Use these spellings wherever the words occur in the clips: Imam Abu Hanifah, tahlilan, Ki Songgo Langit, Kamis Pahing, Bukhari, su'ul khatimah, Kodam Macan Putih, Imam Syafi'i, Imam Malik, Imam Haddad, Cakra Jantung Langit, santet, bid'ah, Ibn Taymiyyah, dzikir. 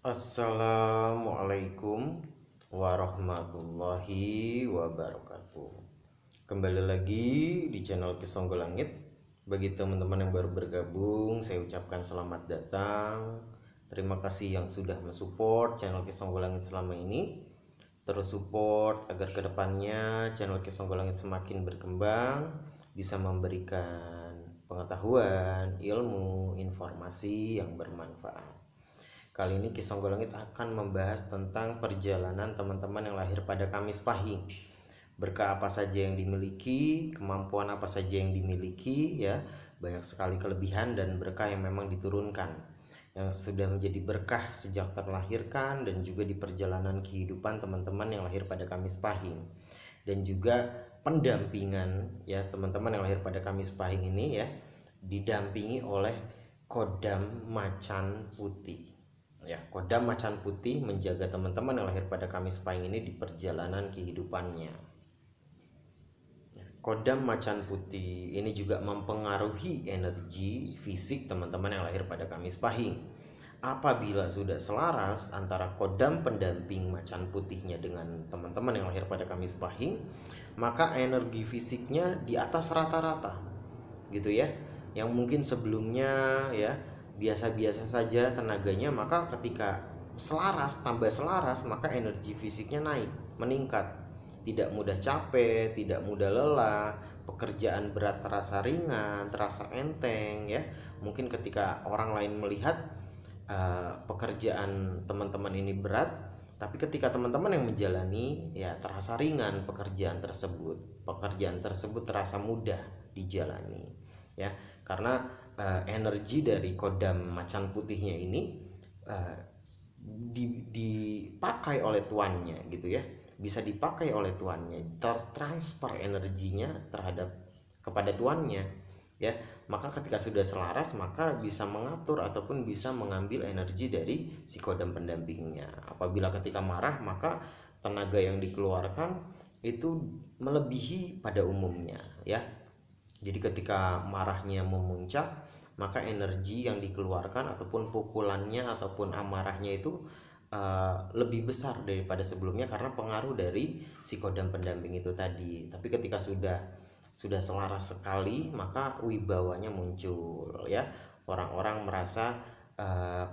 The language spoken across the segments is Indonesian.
Assalamualaikum warahmatullahi wabarakatuh. Kembali lagi di channel Ki Songgo Langit. Bagi teman-teman yang baru bergabung, saya ucapkan selamat datang. Terima kasih yang sudah mensupport channel Ki Songgo Langit selama ini. Terus support agar kedepannya channel Ki Songgo Langit semakin berkembang, bisa memberikan pengetahuan, ilmu, informasi yang bermanfaat. Kali ini Ki Songgo Langit akan membahas tentang perjalanan teman-teman yang lahir pada Kamis Pahing. Berkah apa saja yang dimiliki, kemampuan apa saja yang dimiliki, ya. Banyak sekali kelebihan dan berkah yang memang diturunkan, yang sudah menjadi berkah sejak terlahirkan dan juga di perjalanan kehidupan teman-teman yang lahir pada Kamis Pahing. Dan juga pendampingan, ya, teman-teman yang lahir pada Kamis Pahing ini, ya, didampingi oleh Kodam Macan Putih. Ya, Kodam Macan Putih menjaga teman-teman yang lahir pada Kamis Pahing ini di perjalanan kehidupannya. Kodam Macan Putih ini juga mempengaruhi energi fisik teman-teman yang lahir pada Kamis Pahing. Apabila sudah selaras antara kodam pendamping macan putihnya dengan teman-teman yang lahir pada Kamis Pahing, maka energi fisiknya di atas rata-rata, gitu ya. Yang mungkin sebelumnya, ya, biasa-biasa saja tenaganya, maka ketika selaras, tambah selaras, maka energi fisiknya naik, meningkat. Tidak mudah capek, tidak mudah lelah, pekerjaan berat terasa ringan, terasa enteng, ya. Mungkin ketika orang lain melihat pekerjaan teman-teman ini berat, tapi ketika teman-teman yang menjalani, ya, terasa ringan pekerjaan tersebut. Pekerjaan tersebut terasa mudah dijalani, ya, karena energi dari kodam macan putihnya ini dipakai oleh tuannya, gitu ya. Bisa dipakai oleh tuannya, tertransfer energinya kepada tuannya, ya. Maka ketika sudah selaras, maka bisa mengatur ataupun bisa mengambil energi dari si kodam pendampingnya. Apabila ketika marah, maka tenaga yang dikeluarkan itu melebihi pada umumnya, ya. Jadi ketika marahnya memuncak, maka energi yang dikeluarkan ataupun pukulannya ataupun amarahnya itu lebih besar daripada sebelumnya karena pengaruh dari si kodam pendamping itu tadi. Tapi ketika sudah selaras sekali, maka wibawanya muncul, ya. Orang-orang merasa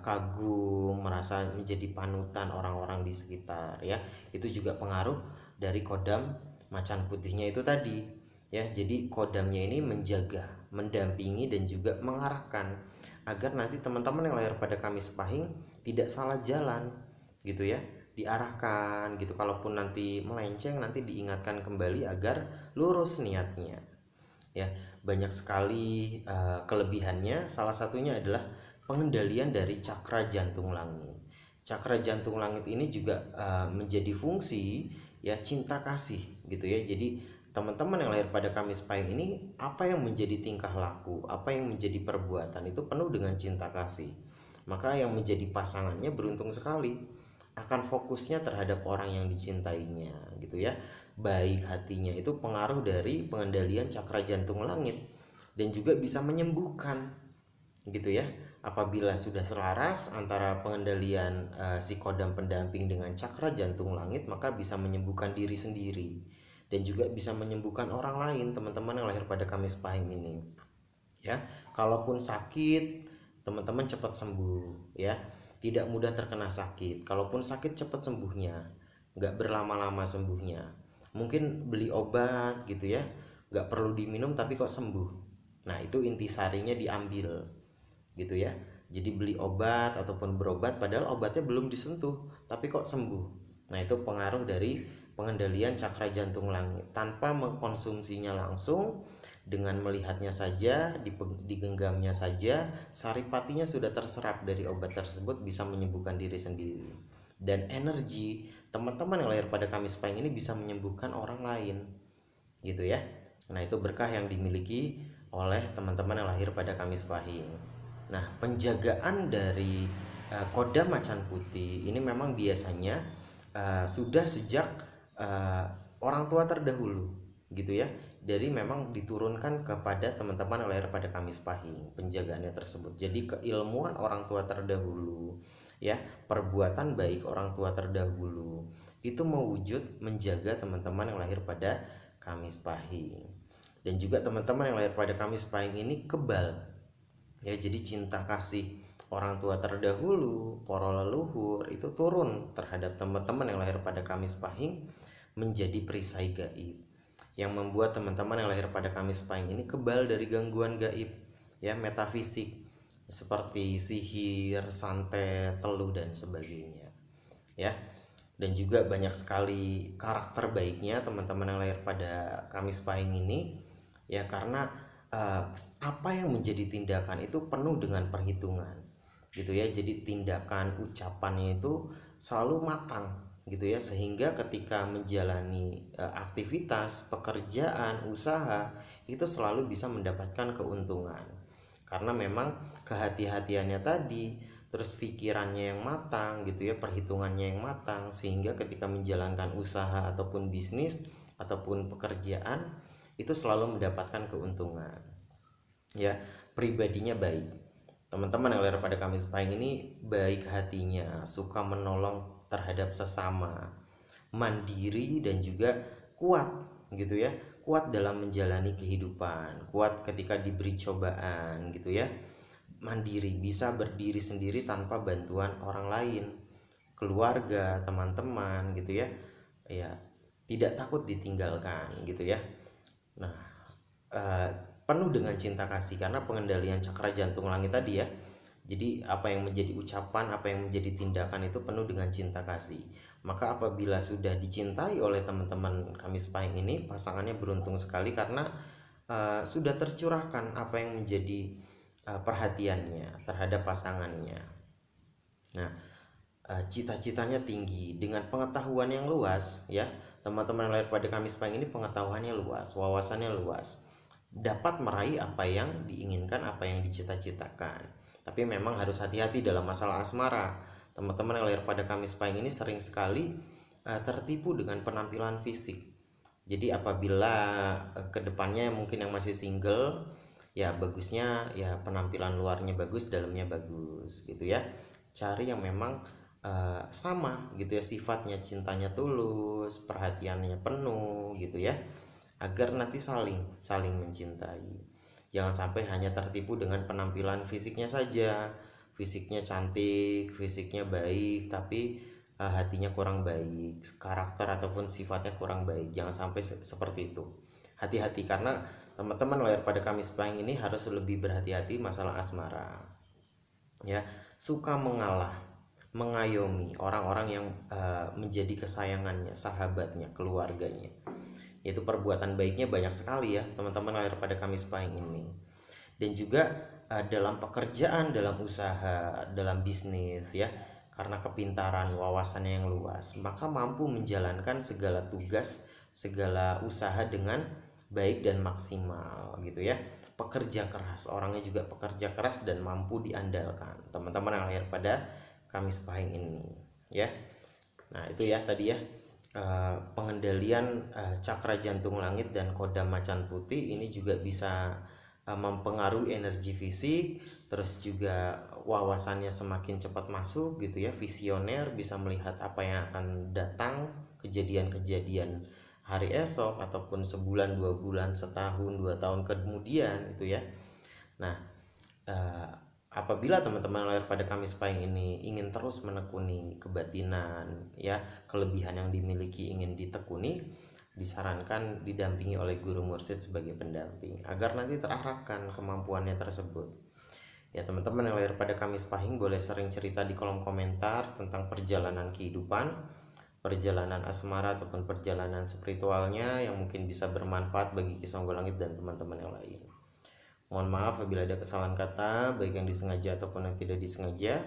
kagum, merasa menjadi panutan orang-orang di sekitar, ya. Itu juga pengaruh dari kodam macan putihnya itu tadi, ya. Jadi kodamnya ini menjaga, mendampingi dan juga mengarahkan agar nanti teman-teman yang lahir pada Kamis Pahing tidak salah jalan, gitu ya. Diarahkan, gitu. Kalaupun nanti melenceng, nanti diingatkan kembali agar lurus niatnya, ya. Banyak sekali kelebihannya. Salah satunya adalah pengendalian dari cakra jantung langit. Cakra jantung langit ini juga menjadi fungsi, ya, cinta kasih, gitu ya. Jadi teman-teman yang lahir pada Kamis Pahing ini, apa yang menjadi tingkah laku, apa yang menjadi perbuatan itu penuh dengan cinta kasih. Maka yang menjadi pasangannya beruntung sekali, akan fokusnya terhadap orang yang dicintainya, gitu ya. Baik hatinya itu pengaruh dari pengendalian cakra jantung langit dan juga bisa menyembuhkan, gitu ya. Apabila sudah selaras antara pengendalian si kodam pendamping dengan cakra jantung langit, maka bisa menyembuhkan diri sendiri. Dan juga bisa menyembuhkan orang lain, teman-teman yang lahir pada Kamis Pahing ini, ya. Kalaupun sakit, teman-teman cepat sembuh, ya. Tidak mudah terkena sakit. Kalaupun sakit, cepat sembuhnya. Nggak berlama-lama sembuhnya. Mungkin beli obat, gitu ya. Nggak perlu diminum tapi kok sembuh. Nah, itu intisarinya diambil, gitu ya. Jadi beli obat ataupun berobat padahal obatnya belum disentuh, tapi kok sembuh. Nah, itu pengaruh dari pengendalian cakra jantung langit. Tanpa mengkonsumsinya langsung, dengan melihatnya saja, digenggamnya saja, saripatinya sudah terserap dari obat tersebut, bisa menyembuhkan diri sendiri. Dan energi teman-teman yang lahir pada Kamis Pahing ini bisa menyembuhkan orang lain, gitu ya. Nah, itu berkah yang dimiliki oleh teman-teman yang lahir pada Kamis Pahing. Nah, penjagaan dari kodam macan putih ini memang biasanya sudah sejak orang tua terdahulu, gitu ya. Jadi memang diturunkan kepada teman-teman yang lahir pada Kamis Pahing penjagaannya tersebut. Jadi keilmuan orang tua terdahulu, ya, perbuatan baik orang tua terdahulu itu mewujud menjaga teman-teman yang lahir pada Kamis Pahing. Dan juga teman-teman yang lahir pada Kamis Pahing ini kebal ya, jadi cinta kasih orang tua terdahulu, para leluhur itu turun terhadap teman-teman yang lahir pada Kamis Pahing menjadi perisai gaib, yang membuat teman-teman yang lahir pada Kamis Pahing ini kebal dari gangguan gaib ya, metafisik seperti sihir, santet, teluh dan sebagainya ya. Dan juga banyak sekali karakter baiknya teman-teman yang lahir pada Kamis Pahing ini ya, karena apa yang menjadi tindakan itu penuh dengan perhitungan gitu ya. Jadi tindakan ucapannya itu selalu matang gitu ya, sehingga ketika menjalani aktivitas, pekerjaan, usaha itu selalu bisa mendapatkan keuntungan, karena memang kehati-hatiannya tadi, terus pikirannya yang matang gitu ya, perhitungannya yang matang, sehingga ketika menjalankan usaha ataupun bisnis ataupun pekerjaan itu selalu mendapatkan keuntungan ya. Pribadinya baik, teman-teman yang lahir pada Kamis Pahing ini baik hatinya, suka menolong terhadap sesama, mandiri dan juga kuat gitu ya, kuat dalam menjalani kehidupan, kuat ketika diberi cobaan gitu ya, mandiri, bisa berdiri sendiri tanpa bantuan orang lain, keluarga, teman-teman gitu ya, ya tidak takut ditinggalkan gitu ya. Nah, penuh dengan cinta kasih karena pengendalian cakra jantung langit tadi ya. Jadi apa yang menjadi ucapan, apa yang menjadi tindakan itu penuh dengan cinta kasih. Maka apabila sudah dicintai oleh teman-teman Kamis Pahing ini, pasangannya beruntung sekali karena sudah tercurahkan apa yang menjadi perhatiannya terhadap pasangannya. Nah, cita-citanya tinggi dengan pengetahuan yang luas ya. Teman-teman yang lahir pada Kamis Pahing ini pengetahuannya luas, wawasannya luas, dapat meraih apa yang diinginkan, apa yang dicita-citakan. Tapi memang harus hati-hati dalam masalah asmara. Teman-teman yang lahir pada Kamis Pahing ini sering sekali tertipu dengan penampilan fisik. Jadi apabila kedepannya mungkin yang masih single, ya bagusnya ya penampilan luarnya bagus, dalamnya bagus gitu ya. Cari yang memang sama gitu ya, sifatnya, cintanya tulus, perhatiannya penuh gitu ya, agar nanti saling mencintai. Jangan sampai hanya tertipu dengan penampilan fisiknya saja. Fisiknya cantik, fisiknya baik, tapi hatinya kurang baik, karakter ataupun sifatnya kurang baik. Jangan sampai seperti itu. Hati-hati, karena teman-teman lahir pada Kamis Pahing ini harus lebih berhati-hati masalah asmara ya. Suka mengalah, mengayomi orang-orang yang menjadi kesayangannya, sahabatnya, keluarganya. Itu perbuatan baiknya banyak sekali ya teman-teman lahir pada Kamis Pahing ini. Dan juga dalam pekerjaan, dalam usaha, dalam bisnis ya, karena kepintaran, wawasannya yang luas, maka mampu menjalankan segala tugas, segala usaha dengan baik dan maksimal gitu ya. Pekerja keras, orangnya juga pekerja keras dan mampu diandalkan teman-teman yang lahir pada Kamis Pahing ini ya. Nah itu ya tadi ya, pengendalian cakra jantung langit dan kodam macan putih ini juga bisa mempengaruhi energi fisik. Terus juga wawasannya semakin cepat masuk gitu ya, visioner, bisa melihat apa yang akan datang, kejadian-kejadian hari esok ataupun sebulan, 2 bulan, setahun, 2 tahun kemudian itu ya. Nah apabila teman-teman lahir pada Kamis Pahing ini ingin terus menekuni kebatinan ya, kelebihan yang dimiliki ingin ditekuni, disarankan didampingi oleh guru mursyid sebagai pendamping agar nanti terarahkan kemampuannya tersebut. Ya teman-teman yang lahir pada Kamis Pahing boleh sering cerita di kolom komentar tentang perjalanan kehidupan, perjalanan asmara ataupun perjalanan spiritualnya yang mungkin bisa bermanfaat bagi Ki Songgo Langit dan teman-teman yang lain. Mohon maaf apabila ada kesalahan kata, baik yang disengaja ataupun yang tidak disengaja.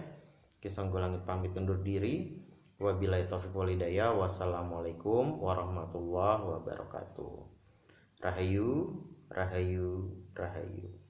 Ki Songgo Langit pamit undur diri. Wabillahi taufiq wal hidayah. Wassalamualaikum warahmatullahi wabarakatuh. Rahayu, rahayu, rahayu.